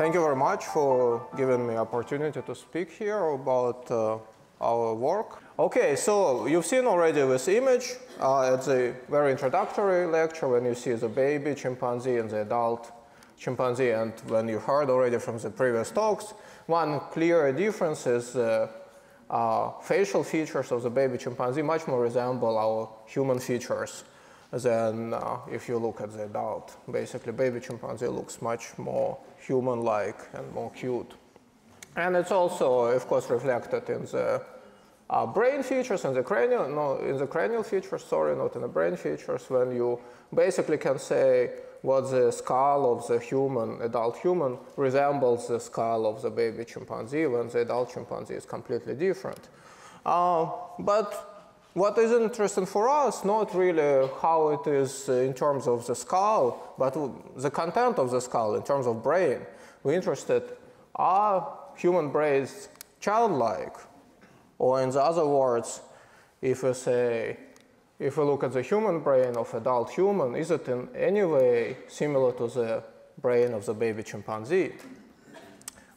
Thank you very much for giving me opportunity to speak here about our work. Okay, so you've seen already this image at the very introductory lecture when you see the baby chimpanzee and the adult chimpanzee, and when you heard already from the previous talks, one clear difference is facial features of the baby chimpanzee much more resemble our human features than if you look at the adult. Basically, baby chimpanzee looks much more human-like and more cute. And it's also, of course, reflected in the brain features, in the cranial, not in the brain features, when you basically can say what the skull of the human, adult human, resembles the skull of the baby chimpanzee, when the adult chimpanzee is completely different. But what is interesting for us, not really how it is in terms of the skull, but the content of the skull in terms of brain. We're interested, are human brains childlike? Or in the other words, if we say, if we look at the human brain of adult human, is it in any way similar to the brain of the baby chimpanzee?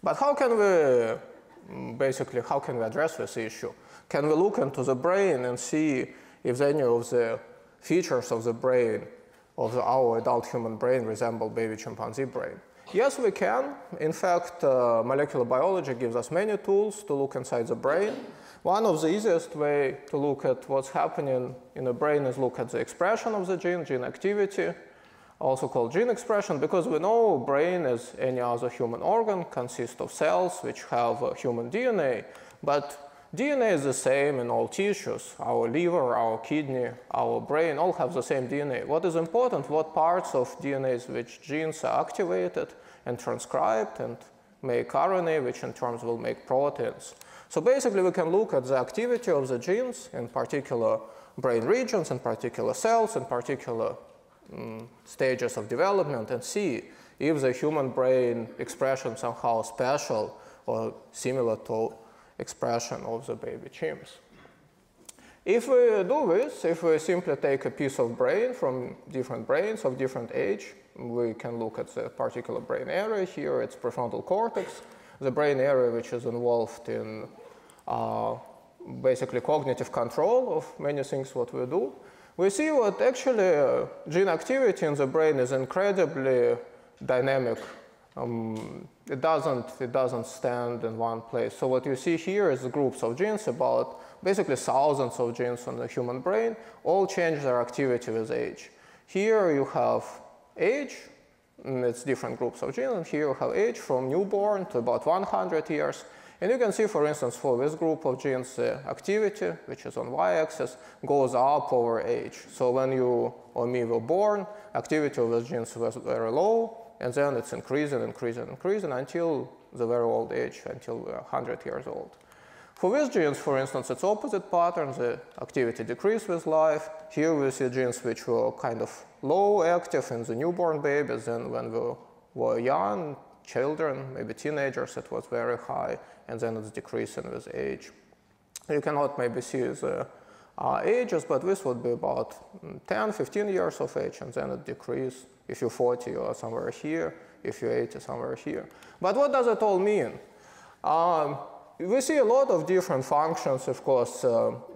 But how can we, basically, how can we address this issue? Can we look into the brain and see if any of the features of the brain, of our adult human brain, resemble baby chimpanzee brain? Yes, we can. In fact, molecular biology gives us many tools to look inside the brain. One of the easiest way to look at what's happening in the brain is look at the expression of the gene, gene activity, also called gene expression, because we know brain, as any other human organ, consists of cells which have human DNA, but DNA is the same in all tissues. Our liver, our kidney, our brain all have the same DNA. What is important, what parts of DNA which genes are activated and transcribed and make RNA, which in turn will make proteins. So basically, we can look at the activity of the genes in particular brain regions, in particular cells, in particular stages of development, and see if the human brain expression somehow special or similar to expression of the baby chimps. If we do this, if we simply take a piece of brain from different brains of different age, we can look at the particular brain area here. It's prefrontal cortex, the brain area which is involved in basically cognitive control of many things what we do. We see what actually gene activity in the brain is incredibly dynamic. It doesn't stand in one place. So what you see here is groups of genes, about basically thousands of genes in the human brain, all change their activity with age. Here you have age, and it's different groups of genes, and here you have age from newborn to about 100 years. And you can see, for instance, for this group of genes, activity, which is on y-axis, goes up over age. So when you or me were born, activity of those genes was very low, and then it's increasing until the very old age, until we're 100 years old. For these genes, for instance, it's opposite pattern. The activity decreases with life. Here we see genes which were kind of low active in the newborn babies, and when we were young children, maybe teenagers, it was very high, and then it's decreasing with age. You cannot maybe see the ages, but this would be about 10, 15 years of age, and then it decreases. If you're 40, you are somewhere here. If you're 80, somewhere here. But what does it all mean? We see a lot of different functions, of course,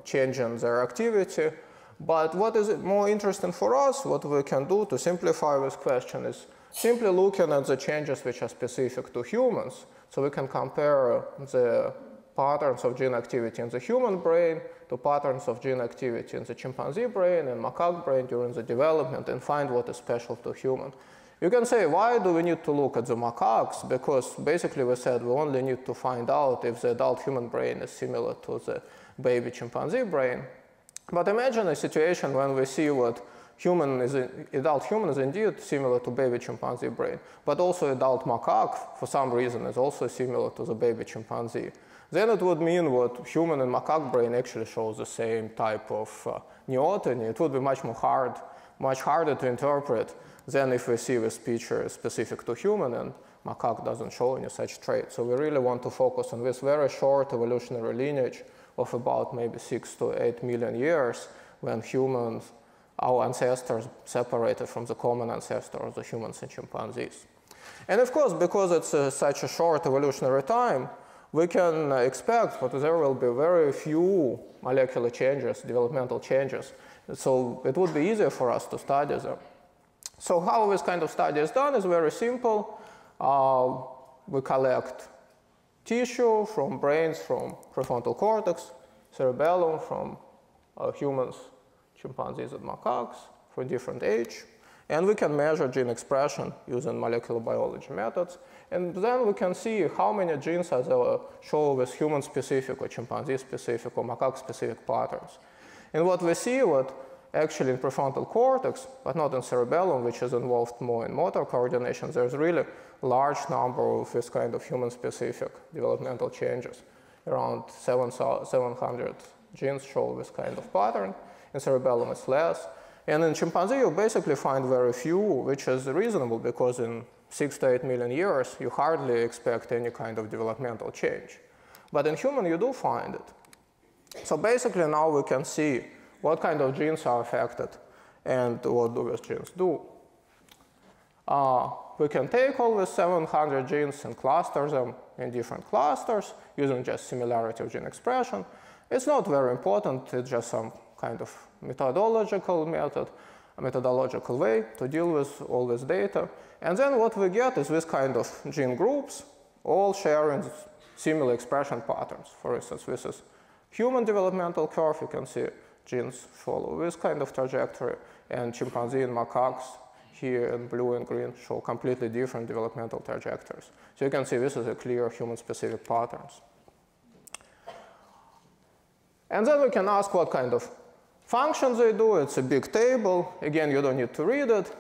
changing their activity. But what is more interesting for us, what we can do to simplify this question is simply looking at the changes which are specific to humans. So we can compare the patterns of gene activity in the human brain to patterns of gene activity in the chimpanzee brain and macaque brain during the development and find what is special to human. You can say, why do we need to look at the macaques? Because basically we said we only need to find out if the adult human brain is similar to the baby chimpanzee brain. But imagine a situation when we see what adult human is indeed similar to baby chimpanzee brain, but also adult macaque, for some reason, is also similar to the baby chimpanzee. Then it would mean what human and macaque brain actually shows the same type of neoteny. It would be much more hard, much harder to interpret than if we see this picture specific to human and macaque doesn't show any such trait. So we really want to focus on this very short evolutionary lineage of about maybe 6 to 8 million years when humans, our ancestors, separated from the common ancestor of the humans and chimpanzees. And of course, because it's such a short evolutionary time, we can expect that there will be very few molecular changes, developmental changes. So it would be easier for us to study them. So how this kind of study is done is very simple. We collect tissue from brains, from prefrontal cortex, cerebellum, from humans, chimpanzees and macaques for different age. And we can measure gene expression using molecular biology methods. And then we can see how many genes are there show with human-specific or chimpanzee-specific or macaque-specific patterns. And what we see, what actually in prefrontal cortex, but not in cerebellum, which is involved more in motor coordination, there's really large number of this kind of human-specific developmental changes. Around 700 genes show this kind of pattern. In cerebellum, it's less. And in chimpanzee, you basically find very few, which is reasonable, because in 6 to 8 million years, you hardly expect any kind of developmental change. But in human, you do find it. So basically, now we can see what kind of genes are affected and what do these genes do. We can take all these 700 genes and cluster them in different clusters using just similarity of gene expression. It's not very important. It's just some kind of methodological way to deal with all this data. And then what we get is this kind of gene groups, all sharing similar expression patterns. For instance, this is human developmental curve. You can see genes follow this kind of trajectory, and chimpanzee and macaques here in blue and green show completely different developmental trajectories. So you can see this is a clear human-specific patterns. And then we can ask what kind of functions they do. It's a big table. Again, you don't need to read it.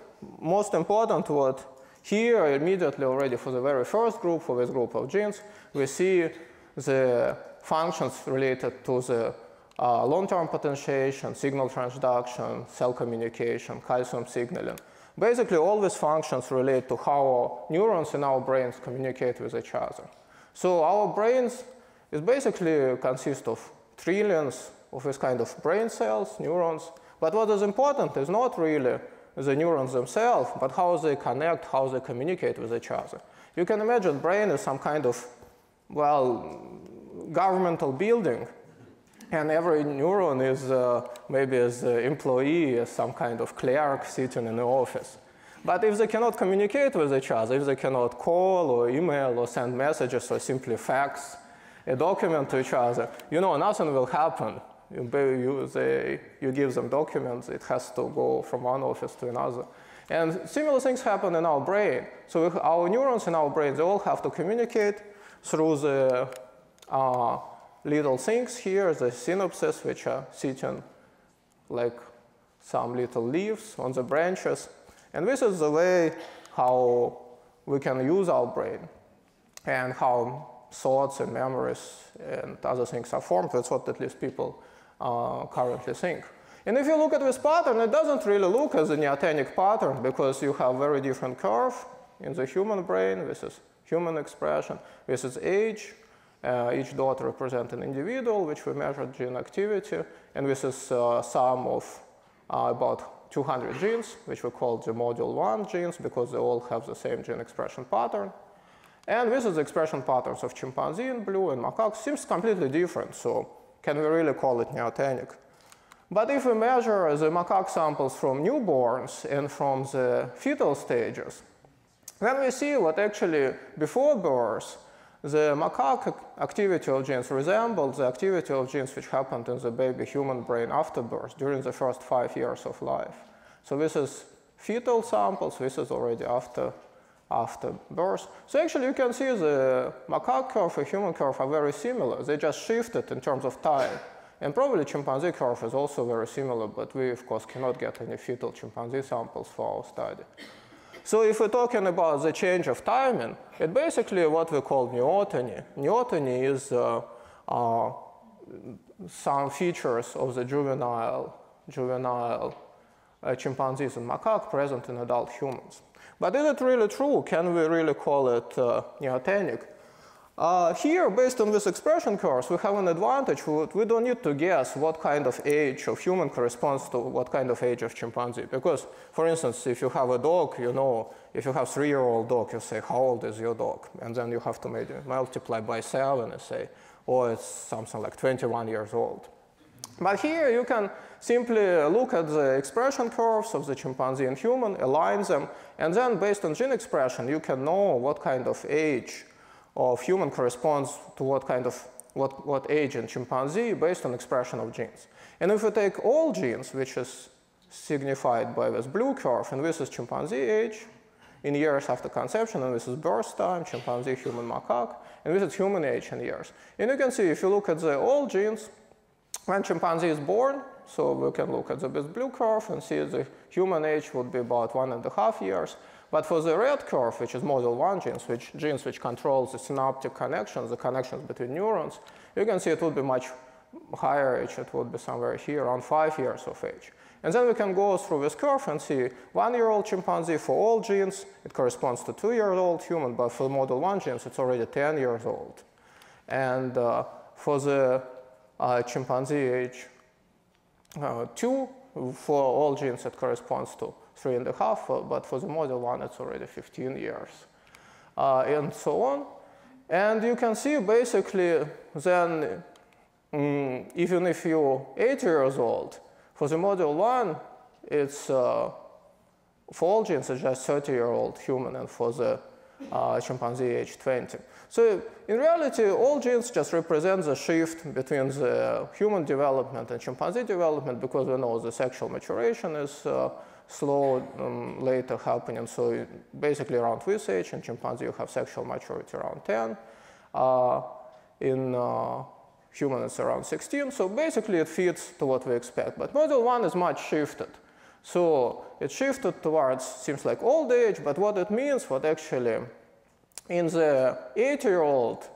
Most important, what here immediately already for the very first group, for this group of genes, we see the functions related to the long-term potentiation, signal transduction, cell communication, calcium signaling. Basically, all these functions relate to how neurons in our brains communicate with each other. So our brains is basically consist of trillions of this kind of brain cells, neurons. But what is important is not really the neurons themselves, but how they connect, how they communicate with each other. You can imagine brain is some kind of, well, governmental building. And every neuron is maybe as an employee, as some kind of clerk sitting in the office. But if they cannot communicate with each other, if they cannot call or email or send messages or simply fax a document to each other, you know, nothing will happen. You give them documents, it has to go from one office to another. And similar things happen in our brain. So our neurons in our brain, they all have to communicate through the little things here, the synapses, which are sitting like some little leaves on the branches. And this is the way how we can use our brain and how thoughts and memories and other things are formed. That's what at least people currently think. And if you look at this pattern, it doesn't really look as a neotenic pattern, because you have very different curve in the human brain. This is human expression. This is age. Each dot represents an individual, which we measured gene activity. And this is a sum of about 200 genes, which we call the module 1 genes, because they all have the same gene expression pattern. And this is the expression patterns of chimpanzee in blue and macaque. Seems completely different, so can we really call it neotenic? But if we measure the macaque samples from newborns and from the fetal stages, then we see what actually before birth, the macaque activity of genes resembles the activity of genes which happened in the baby human brain after birth during the first 5 years of life. So this is fetal samples. This is already after birth. So actually, you can see the macaque curve and human curve are very similar. They just shifted in terms of time. And probably chimpanzee curve is also very similar, but we, of course, cannot get any fetal chimpanzee samples for our study. So if we're talking about the change of timing, it basically what we call neoteny. Neoteny is some features of the juvenile chimpanzees and macaque present in adult humans. But is it really true? Can we really call it neotenic? Here, based on this expression curves, we have an advantage. We don't need to guess what kind of age of human corresponds to what kind of age of chimpanzee. Because, for instance, if you have a dog, you know, if you have a 3-year-old dog, you say, how old is your dog? And then you have to maybe multiply by 7 and say, oh, it's something like 21 years old. But here you can simply look at the expression curves of the chimpanzee and human, align them, and then based on gene expression, you can know what kind of age of human corresponds to what age in chimpanzee based on expression of genes. And if we take all genes, which is signified by this blue curve, and this is chimpanzee age in years after conception, and this is birth time, chimpanzee, human, macaque, and this is human age in years. And you can see if you look at the all genes, when chimpanzee is born, so we can look at this blue curve and see the human age would be about 1.5 years. But for the red curve, which is model 1 genes which control the synaptic connections, the connections between neurons, you can see it would be much higher age. It would be somewhere here around 5 years of age. And then we can go through this curve and see 1-year-old chimpanzee for all genes, it corresponds to 2-year-old human, but for model 1 genes, it's already 10 years old. And for the chimpanzee age 2, for all genes, it corresponds to 3.5, but for the model 1, it's already 15 years, and so on. And you can see basically then, even if you're 8 years old, for the model 1, it's, for all genes, it's just 30-year-old human, and for the chimpanzee age 20. So in reality, all genes just represent the shift between the human development and chimpanzee development, because we know the sexual maturation is slow, later happening. So basically around this age in chimpanzee you have sexual maturity around 10. In human it's around 16. So basically it fits to what we expect. But model 1 is much shifted. So it shifted towards, seems like old age, but what it means, what actually in the 8-year-old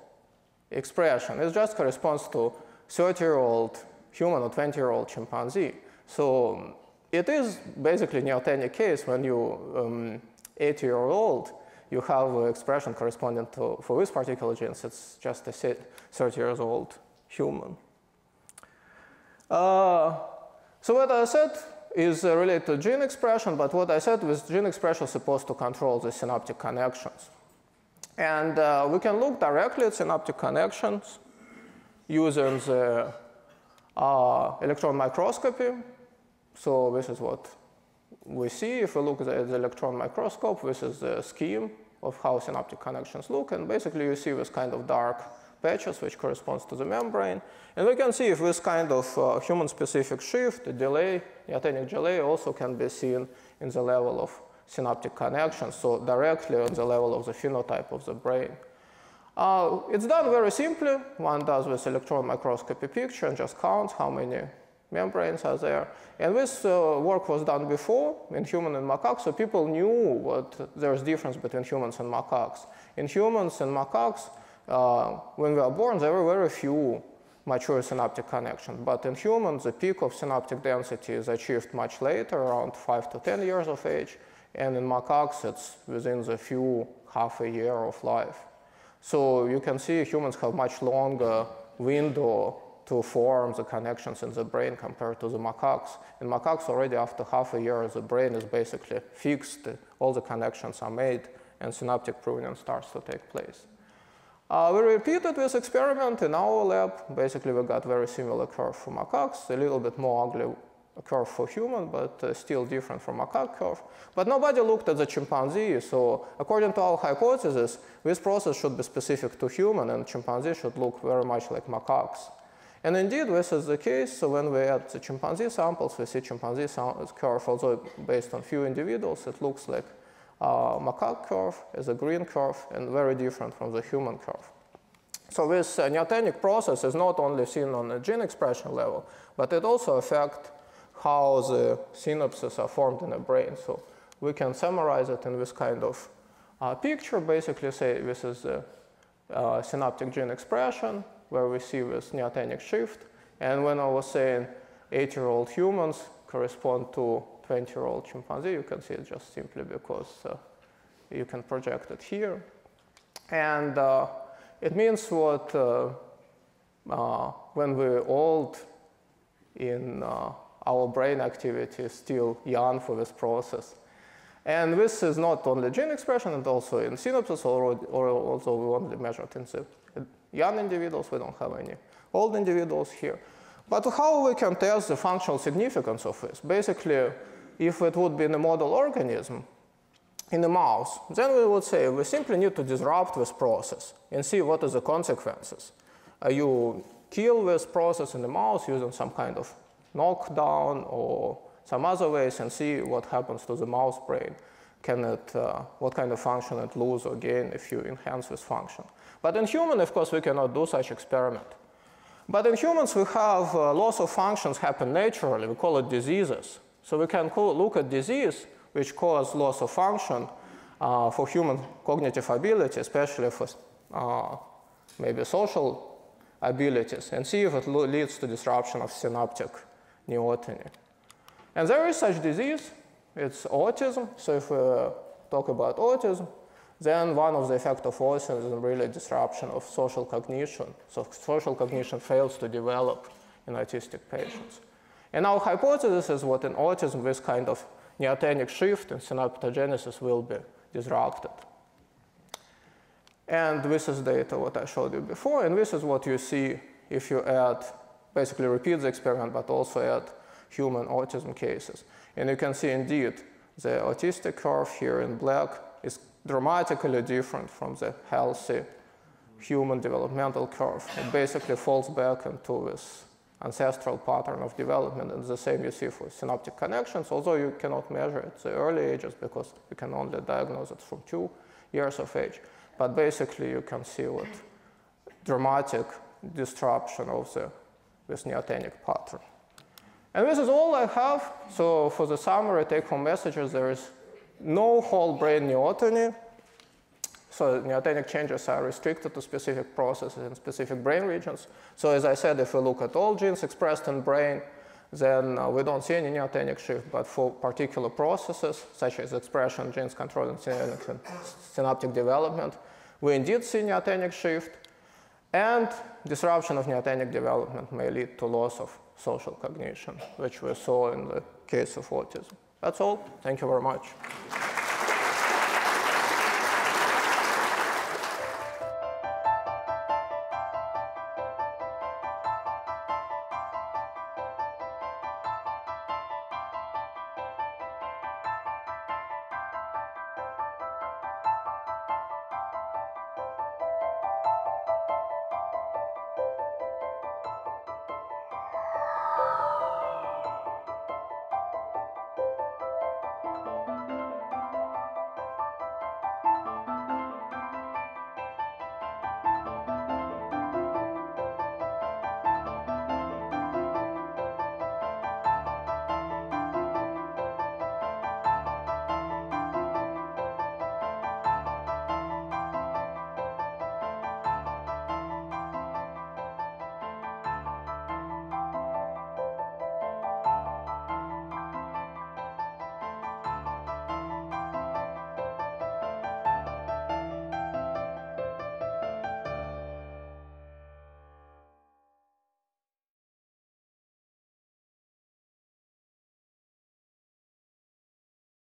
expression, it just corresponds to 30-year-old human or 20-year-old chimpanzee. So it is basically neoteny case when you 8-year-old, you have expression corresponding to, for this particular genes, it's just a 30-year-old human. So what I said is related to gene expression, but what I said was gene expression is supposed to control the synaptic connections. And we can look directly at synaptic connections using the electron microscopy. So this is what we see. If we look at the electron microscope, this is the scheme of how synaptic connections look. And basically you see this kind of dark patches which corresponds to the membrane. And we can see if this kind of human-specific shift, the delay, neotenic delay also can be seen in the level of synaptic connections, so directly on the level of the phenotype of the brain. It's done very simply. One does this electron microscopy picture and just counts how many membranes are there. And this work was done before in human and macaques, so people knew what there's difference between humans and macaques. In humans and macaques, when we are born, there were very few mature synaptic connections. But in humans, the peak of synaptic density is achieved much later, around 5 to 10 years of age. And in macaques, it's within the few half a year of life. So you can see humans have much longer window to form the connections in the brain compared to the macaques. In macaques, already after half a year, the brain is basically fixed. All the connections are made, and synaptic pruning starts to take place. We repeated this experiment in our lab. Basically, we got very similar curve for macaques, a little bit more ugly curve for human, but still different from macaque curve. But nobody looked at the chimpanzee, so according to our hypothesis, this process should be specific to human, and chimpanzee should look very much like macaques. And indeed, this is the case. So when we add the chimpanzee samples, we see chimpanzee curve, although based on few individuals, it looks like macaque curve is a green curve and very different from the human curve. So this neotenic process is not only seen on the gene expression level, but it also affects how the synapses are formed in the brain. So we can summarize it in this kind of picture, basically say this is the synaptic gene expression where we see this neotenic shift. And when I was saying 8-year-old humans correspond to 20-year-old chimpanzee, you can see it just simply because you can project it here. And It means that when we're old, in our brain activity is still young for this process. And this is not only gene expression, it's also in synapses, or also we only measured in the young individuals. We don't have any old individuals here. But how we can test the functional significance of this? Basically, if it would be in a model organism, in a mouse, then we would say we simply need to disrupt this process and see what is the consequences. You kill this process in the mouse using some kind of knockdown or some other ways and see what happens to the mouse brain. Can it, what kind of function it loses or gain if you enhance this function. But in human, of course, we cannot do such experiment. But in humans, we have loss of functions happen naturally. We call it diseases. So we can look at disease which cause loss of function for human cognitive ability, especially for maybe social abilities, and see if it leads to disruption of synaptic neoteny. And there is such disease, it's autism. So if we talk about autism, then one of the effects of autism is really disruption of social cognition. So social cognition fails to develop in autistic patients. And our hypothesis is that in autism, this kind of neotenic shift in synaptogenesis will be disrupted. And this is data what I showed you before, and this is what you see if you add, basically repeat the experiment, but also add human autism cases. And you can see indeed the autistic curve here in black is dramatically different from the healthy human developmental curve. It basically falls back into this ancestral pattern of development, and the same you see for synaptic connections, although you cannot measure it at the early ages because you can only diagnose it from 2 years of age. But basically, you can see what dramatic disruption of this neotenic pattern. And this is all I have. So for the summary, take-home messages, there is no whole brain neoteny. So neotenic changes are restricted to specific processes in specific brain regions. So as I said, if we look at all genes expressed in brain, then we don't see any neotenic shift, but for particular processes, such as expression, genes controlling synaptic development, we indeed see neotenic shift, and disruption of neotenic development may lead to loss of social cognition, which we saw in the case of autism. That's all. Thank you very much.